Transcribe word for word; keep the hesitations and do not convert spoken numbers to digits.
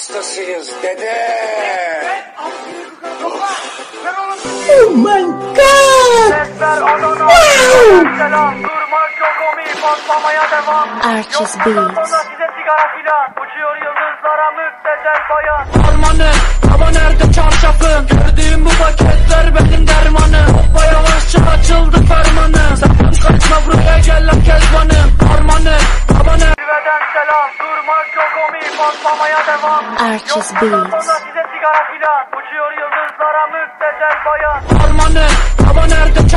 Êxtases, Dedé! Oh my God! Arches Beats. Harmanı, hava nerede çarşafın? Gördüğüm bu paketler benim dermanı. Hoppa yavaşça açıldı fermanı. Sakın kaçma buraya gel lan kezbanım. Harmanı, hava nerede? Zirveden selam, durmak yok omi, patlamaya devam. Arches Beats. Size sigara filan, uçuyor yıldızlara müptezel bayan. Harmanı, hava nerede?